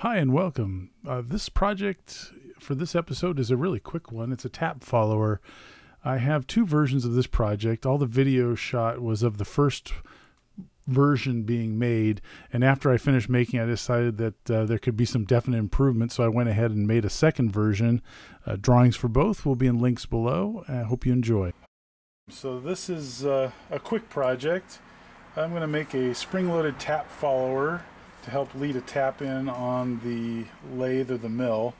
Hi and welcome. This project for this episode is a really quick one. It's a tap follower. I have two versions of this project. All the video shot was of the first version being made, and after I finished making, I decided that there could be some definite improvement, so I went ahead and made a second version. Drawings for both will be in links below. I hope you enjoy. So this is a quick project. I'm going to make a spring-loaded tap follower to help lead a tap in on the lathe or the mill.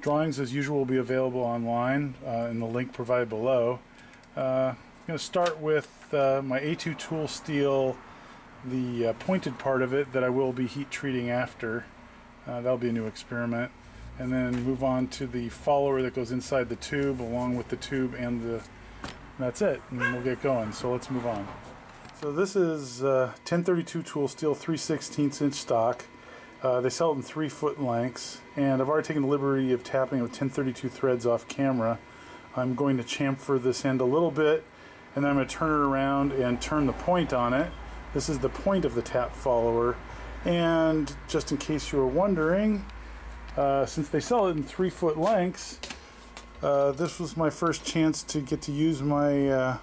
Drawings as usual will be available online in the link provided below. I'm going to start with my A2 tool steel, the pointed part of it that I will be heat treating after. That'll be a new experiment. And then move on to the follower that goes inside the tube along with the tube and that's it, and we'll get going. So let's move on. So this is 1032 tool steel 3/16" stock. They sell it in 3-foot lengths, and I've already taken the liberty of tapping with 1032 threads off camera. I'm going to chamfer this end a little bit, and then I'm going to turn it around and turn the point on it. This is the point of the tap follower, and just in case you were wondering, since they sell it in 3-foot lengths, this was my first chance to get to use my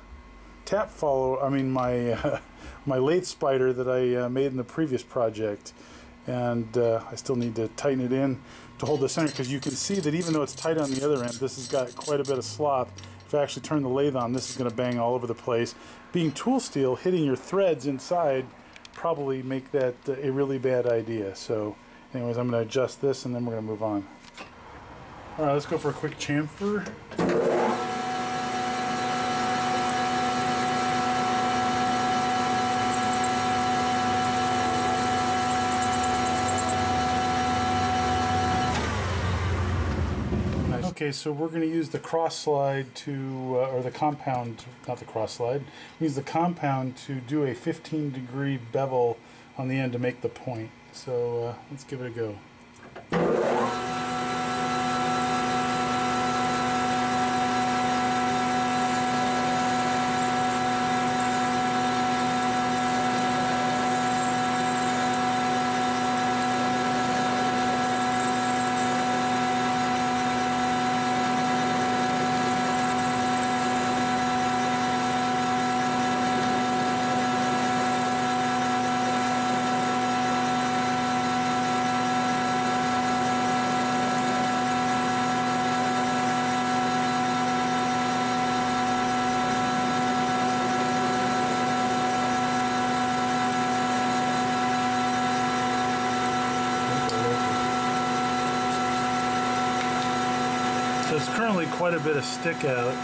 my lathe spider that I made in the previous project, and I still need to tighten it in to hold the center, because you can see that even though it's tight on the other end, this has got quite a bit of slop. If I actually turn the lathe on, this is going to bang all over the place. Being tool steel, hitting your threads inside probably make that a really bad idea. So anyways, I'm going to adjust this and then we're going to move on. All right, let's go for a quick chamfer. Okay, so we're going to use the cross slide to, or the compound, not the cross slide, we use the compound to do a 15-degree bevel on the end to make the point. So let's give it a go. There's currently quite a bit of stick out,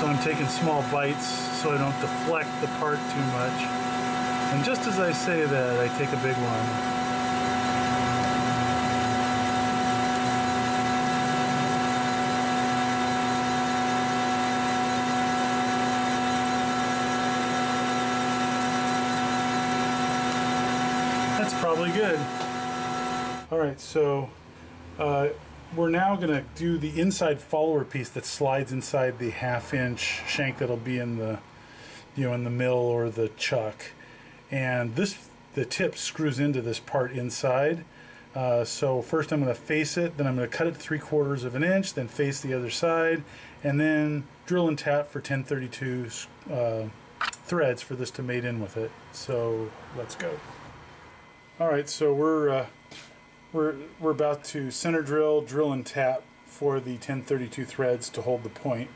so I'm taking small bites so I don't deflect the part too much. And just as I say that, I take a big one. That's probably good. All right, so we're now going to do the inside follower piece that slides inside the 1/2-inch shank that'll be in the, in the mill or the chuck. And this, the tip screws into this part inside. So first I'm going to face it, then I'm going to cut it 3/4 of an inch, then face the other side, and then drill and tap for 1032 threads for this to mate in with it. So let's go. All right, so We're about to center drill, drill and tap for the 1032 threads to hold the point.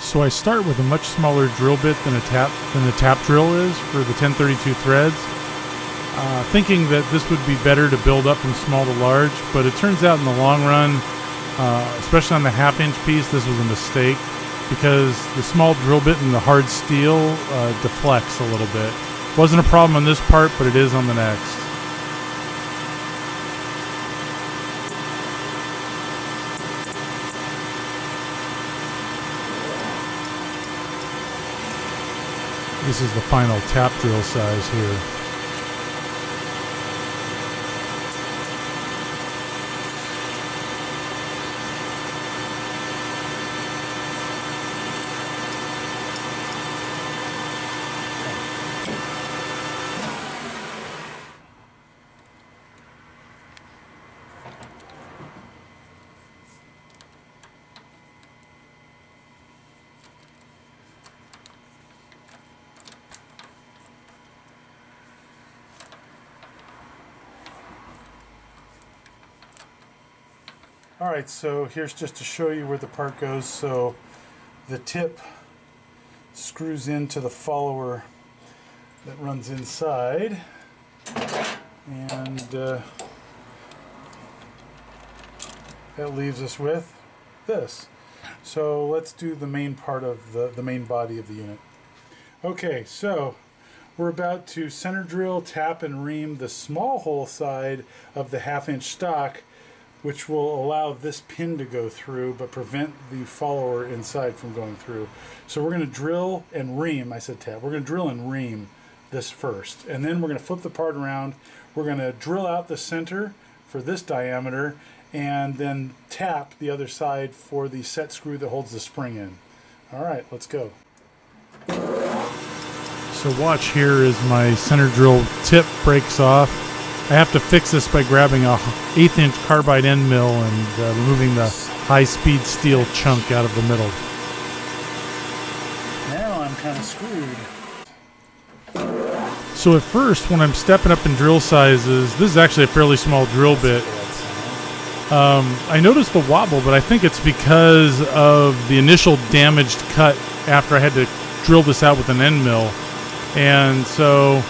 So I start with a much smaller drill bit than the tap drill is for the 1032 threads. Thinking that this would be better to build up from small to large, but it turns out in the long run, especially on the 1/2-inch piece, this was a mistake, because the small drill bit in the hard steel deflects a little bit. Wasn't a problem on this part, but it is on the next. This is the final tap drill size here. Alright, so here's just to show you where the part goes. So the tip screws into the follower that runs inside, and that leaves us with this. So let's do the main part of the main body of the unit. Okay, so we're about to center drill, tap, and ream the small hole side of the 1/2 inch stock, which will allow this pin to go through but prevent the follower inside from going through. So we're going to drill and ream, I said tap, we're going to drill and ream this first. And then we're going to flip the part around, we're going to drill out the center for this diameter, and then tap the other side for the set screw that holds the spring in. Alright, let's go. So watch, here is my center drill tip breaks off. I have to fix this by grabbing a 1/8 inch carbide end mill and removing the high-speed steel chunk out of the middle. Now I'm kind of screwed. So at first, when I'm stepping up in drill sizes, this is actually a fairly small drill bit. I noticed the wobble, but I think it's because of the initial damaged cut after I had to drill this out with an end mill. And so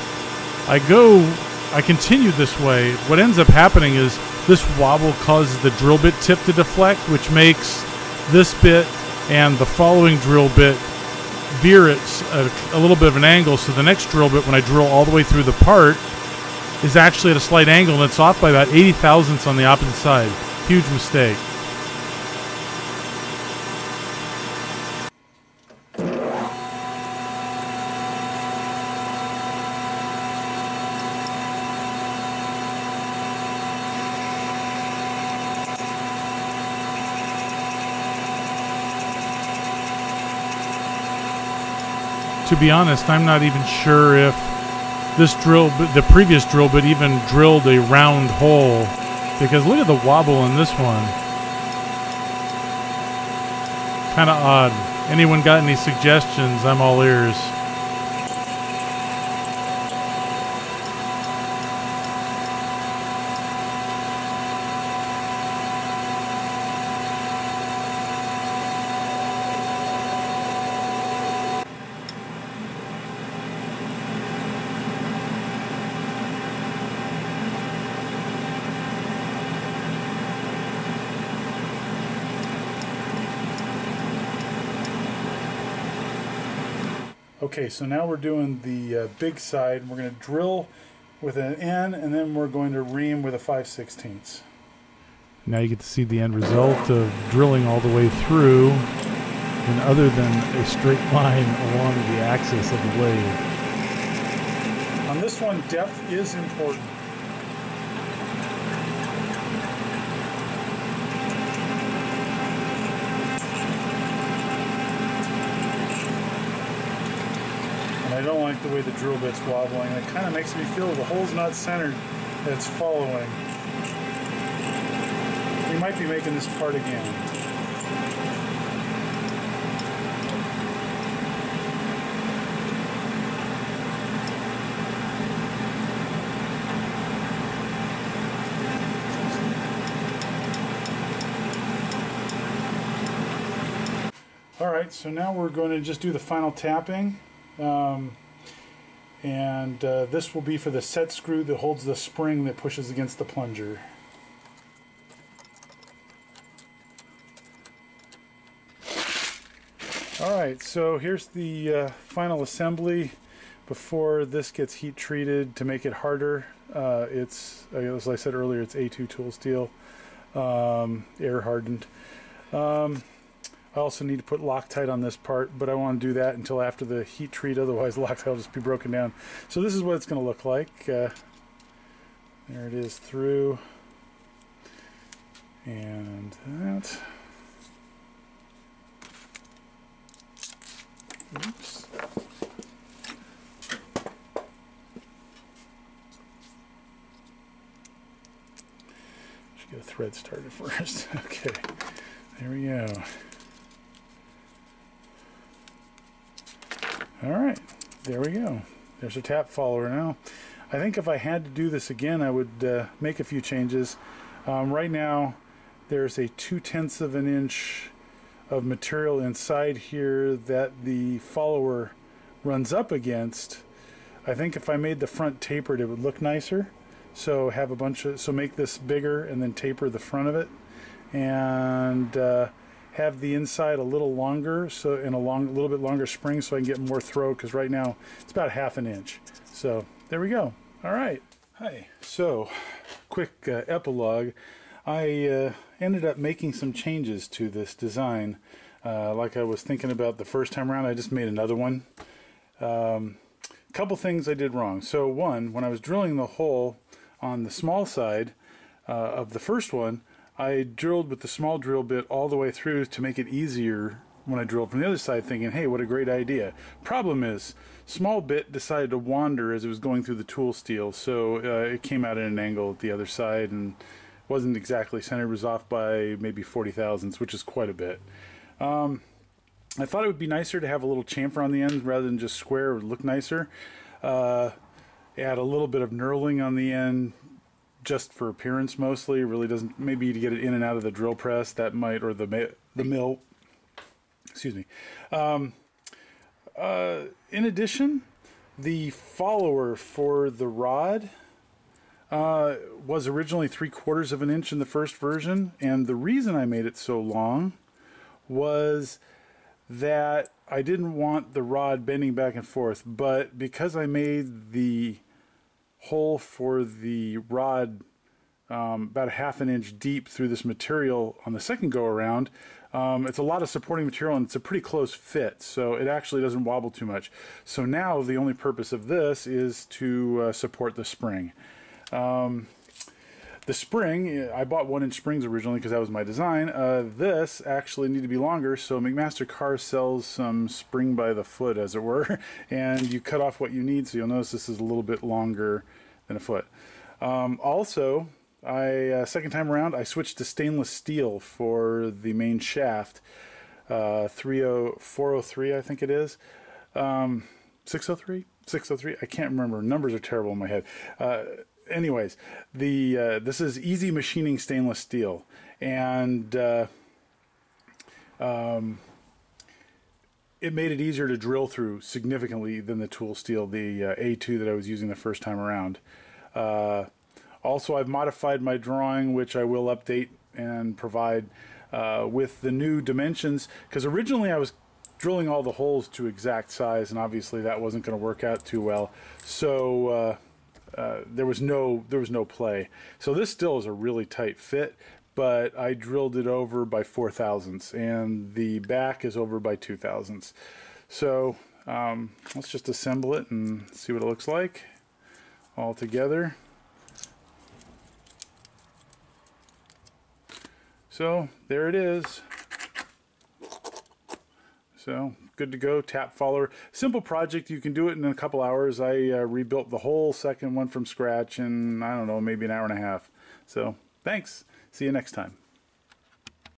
I continue this way. What ends up happening is this wobble causes the drill bit tip to deflect, which makes this bit and the following drill bit veer at a little bit of an angle. So the next drill bit, when I drill all the way through the part, is actually at a slight angle, and it's off by about 80 thousandths on the opposite side. Huge mistake. To be honest, I'm not even sure if this drill, the previous drill bit, even drilled a round hole, because look at the wobble in this one. Kind of odd. Anyone got any suggestions? I'm all ears. Okay, so now we're doing the big side, and we're going to drill with an N, and then we're going to ream with a 5/16. Now you get to see the end result of drilling all the way through, and other than a straight line along the axis of the blade. On this one, depth is important. I don't like the way the drill bit's wobbling. It kind of makes me feel the hole's not centered, that it's following. We might be making this part again. Alright, so now we're going to just do the final tapping. This will be for the set screw that holds the spring that pushes against the plunger. Alright, so here's the final assembly before this gets heat treated to make it harder. It's, as I said earlier, it's A2 tool steel, air hardened. I also need to put Loctite on this part, but I want to do that until after the heat treat, otherwise Loctite will just be broken down. So this is what it's going to look like. There it is through, and that. Oops. Should get a thread started first. Okay, there we go. All right, there we go. There's a tap follower now. I think if I had to do this again, I would make a few changes. Right now, there's a 0.2 inch of material inside here that the follower runs up against. I think if I made the front tapered, it would look nicer. So have a bunch of, so make this bigger and then taper the front of it, and have the inside a little longer, so in a little bit longer spring, so I can get more throw. Because right now it's about 1/2 inch. So. There we go. All right. Hi. So, quick epilogue. I ended up making some changes to this design. Like I was thinking about the first time around, I just made another one. A couple things I did wrong. So, one, when I was drilling the hole on the small side of the first one, I drilled with the small drill bit all the way through to make it easier when I drilled from the other side, thinking, hey, what a great idea. Problem is, small bit decided to wander as it was going through the tool steel, so it came out at an angle at the other side and wasn't exactly centered. It was off by maybe 40 thousandths, which is quite a bit. I thought it would be nicer to have a little chamfer on the end rather than just square. It would look nicer. Add a little bit of knurling on the end, just for appearance mostly. Really doesn't, maybe to get it in and out of the drill press, that might, or the mill. Excuse me. In addition, the follower for the rod was originally 3/4 inch in the first version, and the reason I made it so long was that I didn't want the rod bending back and forth, but because I made the hole for the rod about 1/2 inch deep through this material on the second go around, it's a lot of supporting material and it's a pretty close fit, so it actually doesn't wobble too much. So now the only purpose of this is to support the spring. The spring, I bought 1-inch springs originally because that was my design. This actually needed to be longer, so McMaster Carr sells some spring by the foot, as it were, and you cut off what you need, so you'll notice this is a little bit longer than a foot. Also, second time around, I switched to stainless steel for the main shaft, 403, I think it is, 603, I can't remember, numbers are terrible in my head. Anyways, this is easy machining stainless steel, and it made it easier to drill through significantly than the tool steel, the A2 that I was using the first time around. Also, I've modified my drawing, which I will update and provide with the new dimensions, because originally I was drilling all the holes to exact size, and obviously that wasn't going to work out too well. So there was no play. So this still is a really tight fit, but I drilled it over by 4 thousandths, and the back is over by 2 thousandths. So let's just assemble it and see what it looks like all together. So there it is. So good to go, tap follower. Simple project, you can do it in a couple hours. I rebuilt the whole second one from scratch in, I don't know, maybe an hour and a half. So thanks, see you next time.